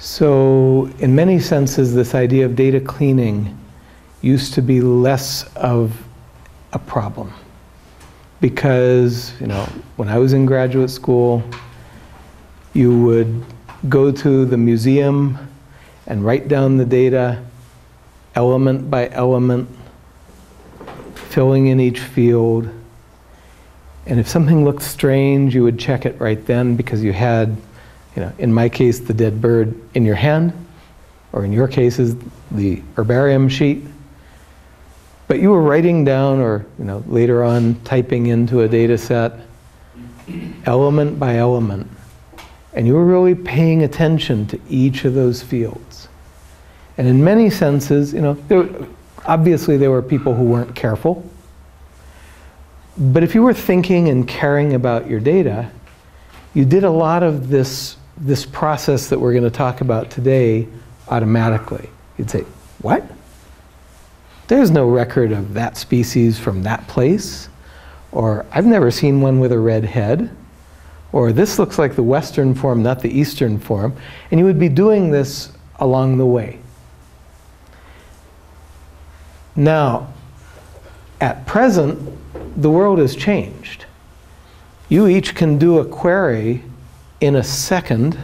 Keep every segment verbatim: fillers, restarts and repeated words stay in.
So in many senses, this idea of data cleaning used to be less of a problem. Because, you know, when I was in graduate school, you would go to the museum and write down the data element by element, filling in each field. And if something looked strange, you would check it right then because you had, you know, in my case, the dead bird in your hand, or in your cases, the herbarium sheet. But you were writing down, or you know, later on, typing into a data set, element by element. And you were really paying attention to each of those fields. And in many senses, you know, there, obviously there were people who weren't careful. But if you were thinking and caring about your data, you did a lot of this, this process that we're going to talk about today automatically. You'd say, what? There's no record of that species from that place. Or I've never seen one with a red head. Or this looks like the Western form, not the Eastern form. And you would be doing this along the way. Now, at present, the world has changed. You each can do a query in a second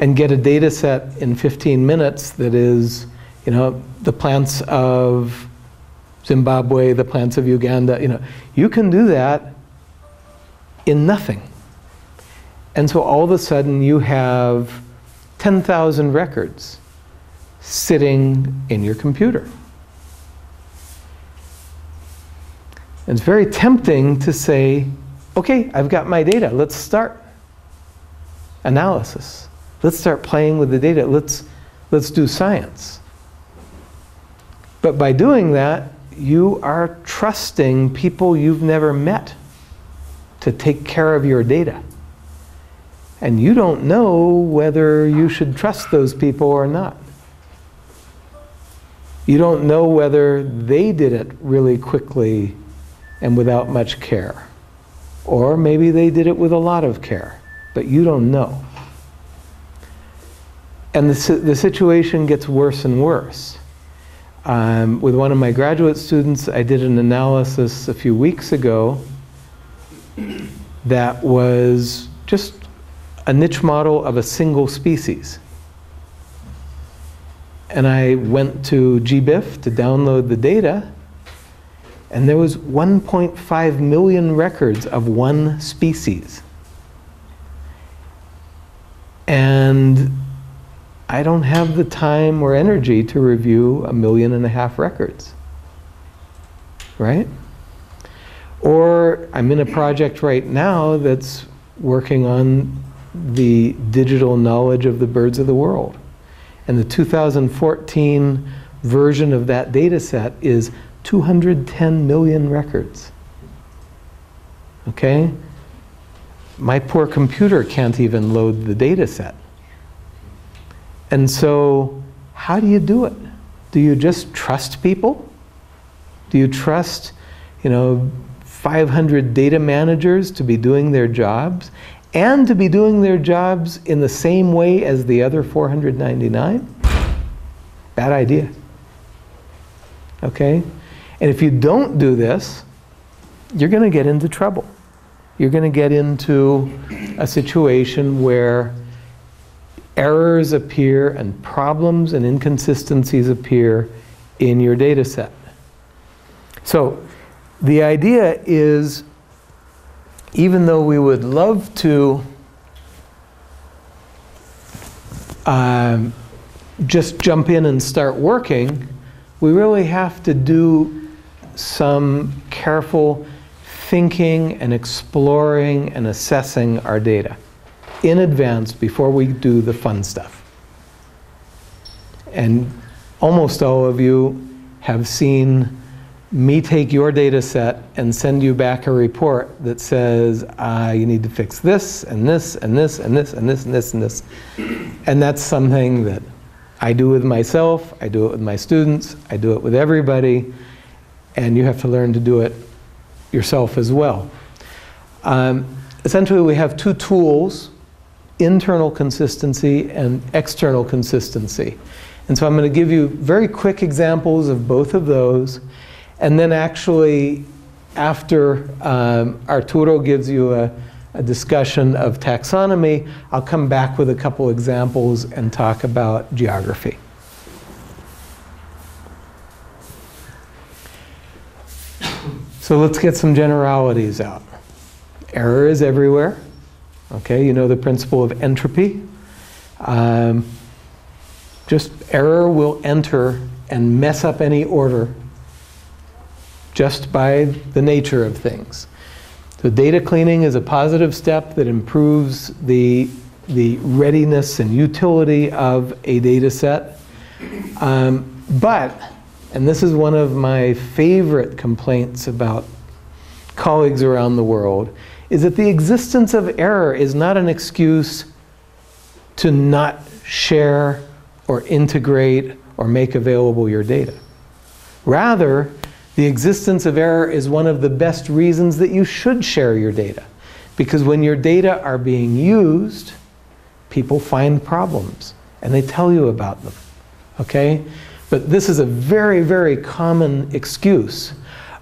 and get a data set in fifteen minutes that is, you know, the plants of Zimbabwe, the plants of Uganda, you know. You can do that in nothing. And so all of a sudden you have ten thousand records sitting in your computer. And it's very tempting to say, okay, I've got my data, let's start analysis. Let's start playing with the data, let's, let's do science. But by doing that, you are trusting people you've never met to take care of your data. And you don't know whether you should trust those people or not. You don't know whether they did it really quickly and without much care. Or maybe they did it with a lot of care, but you don't know. And the, the situation gets worse and worse. Um, with one of my graduate students, I did an analysis a few weeks ago that was just a niche model of a single species. And I went to G B I F to download the data, and there was one point five million records of one species. And I don't have the time or energy to review a million and a half records, right? Or I'm in a project right now that's working on the digital knowledge of the birds of the world. And the two thousand fourteen version of that data set is two hundred ten million records, okay? My poor computer can't even load the data set. And so, how do you do it? Do you just trust people? Do you trust, you know, five hundred data managers to be doing their jobs and to be doing their jobs in the same way as the other four hundred ninety-nine? Bad idea, okay? And if you don't do this, you're going to get into trouble. You're going to get into a situation where errors appear and problems and inconsistencies appear in your data set. So the idea is, even though we would love to um, just jump in and start working, we really have to do some careful thinking and exploring and assessing our data in advance before we do the fun stuff. And almost all of you have seen me take your data set and send you back a report that says, ah, you need to fix this and this and this and this and this and this and this. And that's something that I do with myself, I do it with my students, I do it with everybody. And you have to learn to do it yourself as well. Um, essentially, we have two tools internal consistency and external consistency. And so I'm going to give you very quick examples of both of those. And then actually, after um, Arturo gives you a, a discussion of taxonomy, I'll come back with a couple examples and talk about geography. So let's get some generalities out. Error is everywhere. Okay, you know the principle of entropy. Um, just error will enter and mess up any order just by the nature of things. So data cleaning is a positive step that improves the, the readiness and utility of a data set. Um, but, and this is one of my favorite complaints about colleagues around the world, is that the existence of error is not an excuse to not share or integrate or make available your data. Rather, the existence of error is one of the best reasons that you should share your data. Because when your data are being used, people find problems and they tell you about them, okay? But this is a very, very common excuse.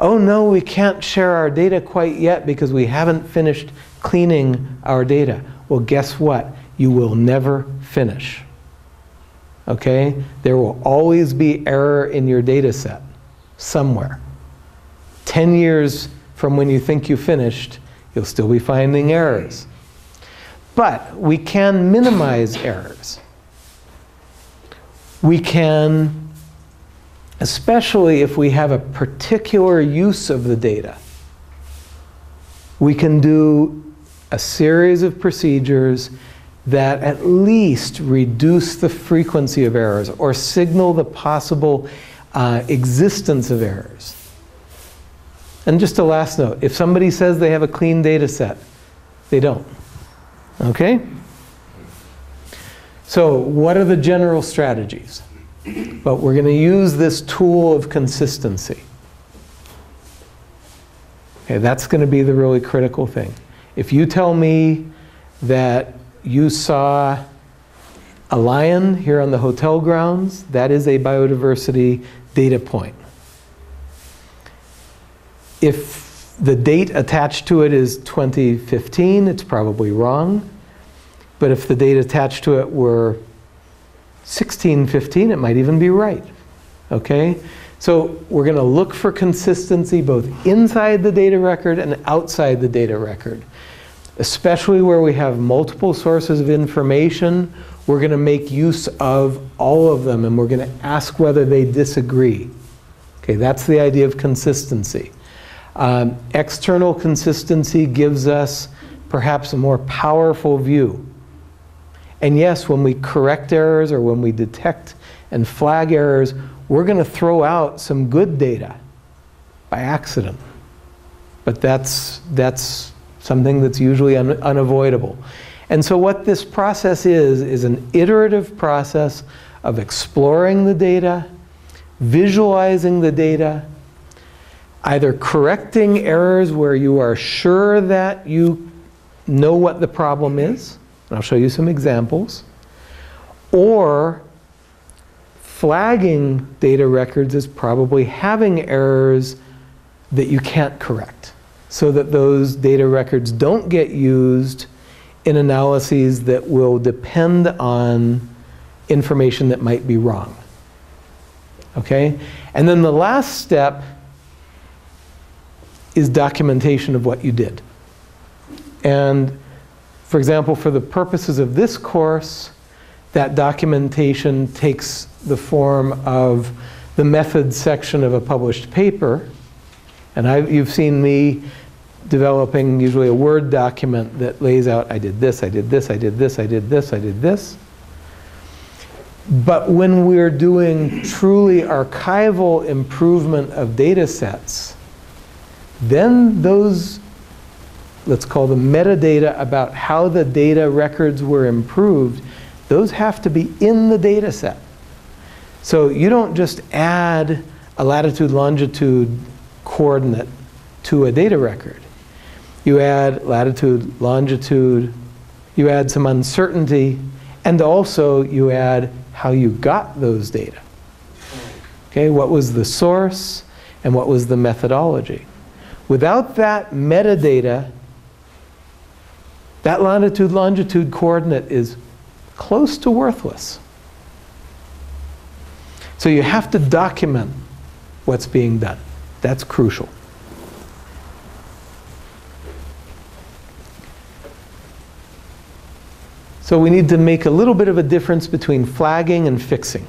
Oh no, we can't share our data quite yet because we haven't finished cleaning our data. Well, guess what? You will never finish. Okay? There will always be error in your data set somewhere. Ten years from when you think you finished, you'll still be finding errors. But we can minimize errors. We can, especially if we have a particular use of the data, we can do a series of procedures that at least reduce the frequency of errors or signal the possible uh, existence of errors. And just a last note, if somebody says they have a clean data set, they don't, okay? So what are the general strategies? But we're going to use this tool of consistency. Okay, that's going to be the really critical thing. If you tell me that you saw a lion here on the hotel grounds, that is a biodiversity data point. If the date attached to it is twenty fifteen, it's probably wrong. But if the date attached to it were sixteen fifteen, it might even be right, okay? So we're going to look for consistency both inside the data record and outside the data record. Especially where we have multiple sources of information, we're going to make use of all of them and we're going to ask whether they disagree. Okay, that's the idea of consistency. Um, external consistency gives us perhaps a more powerful view. And yes, when we correct errors or when we detect and flag errors, we're going to throw out some good data by accident. But that's, that's something that's usually un- unavoidable. And so what this process is, is an iterative process of exploring the data, visualizing the data, either correcting errors where you are sure that you know what the problem is, and I'll show you some examples, or flagging data records as probably having errors that you can't correct, so that those data records don't get used in analyses that will depend on information that might be wrong. Okay? And then the last step is documentation of what you did. And for example, for the purposes of this course, that documentation takes the form of the methods section of a published paper. And I've, you've seen me developing usually a Word document that lays out, I did this, I did this, I did this, I did this, I did this. But when we're doing truly archival improvement of data sets, then those, let's call the metadata about how the data records were improved, those have to be in the data set. So you don't just add a latitude longitude coordinate to a data record. You add latitude, longitude, you add some uncertainty, and also you add how you got those data. Okay, what was the source and what was the methodology? Without that metadata, that latitude-longitude coordinate is close to worthless. So you have to document what's being done. That's crucial. So we need to make a little bit of a difference between flagging and fixing.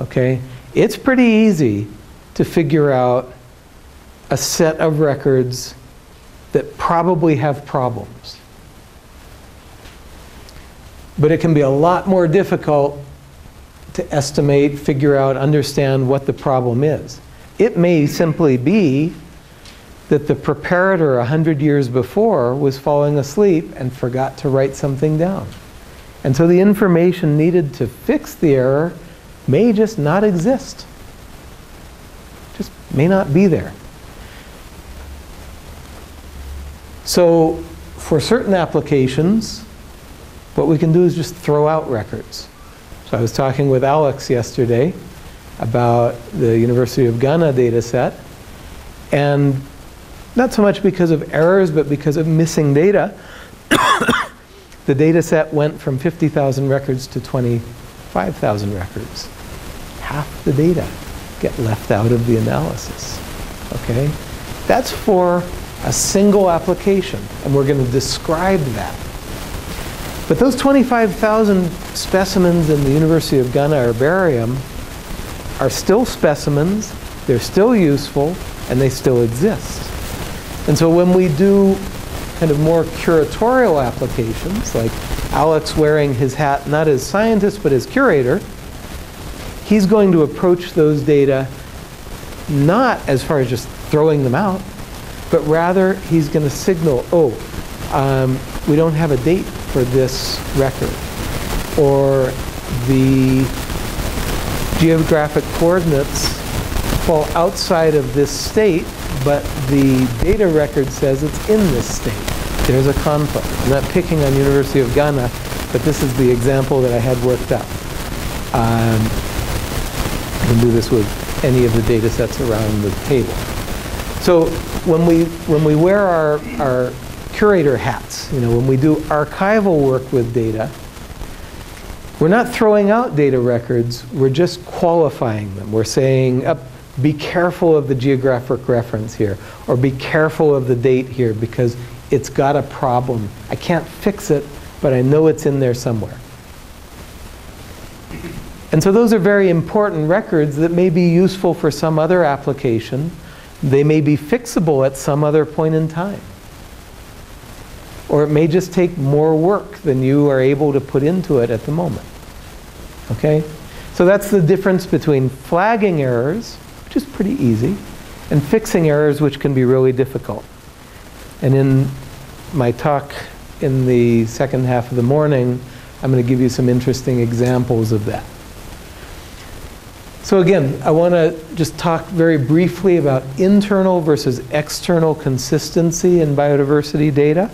Okay? It's pretty easy to figure out a set of records that probably have problems. But it can be a lot more difficult to estimate, figure out, understand what the problem is. It may simply be that the preparator a hundred years before was falling asleep and forgot to write something down. And so the information needed to fix the error may just not exist. Just may not be there. So for certain applications, what we can do is just throw out records. So I was talking with Alex yesterday about the University of Ghana data set, and not so much because of errors, but because of missing data, the data set went from fifty thousand records to twenty-five thousand records. Half the data get left out of the analysis. Okay? That's for a single application, and we're going to describe that. But those twenty-five thousand specimens in the University of Ghana herbarium are still specimens, they're still useful, and they still exist. And so when we do kind of more curatorial applications, like Alex wearing his hat not as scientist but as curator, he's going to approach those data not as far as just throwing them out, but rather he's going to signal, oh, um, we don't have a date for this record, or the geographic coordinates fall outside of this state, but the data record says it's in this state. There's a conflict. I'm not picking on University of Ghana, but this is the example that I had worked up. Um, you can do this with any of the data sets around the table. So when we, when we wear our, our curator hats, you know, when we do archival work with data, we're not throwing out data records, we're just qualifying them. We're saying, uh, be careful of the geographic reference here, or be careful of the date here because it's got a problem. I can't fix it, but I know it's in there somewhere. And so those are very important records that may be useful for some other application. They may be fixable at some other point in time. Or it may just take more work than you are able to put into it at the moment. Okay? So that's the difference between flagging errors, which is pretty easy, and fixing errors, which can be really difficult. And in my talk in the second half of the morning, I'm going to give you some interesting examples of that. So again, I want to just talk very briefly about internal versus external consistency in biodiversity data.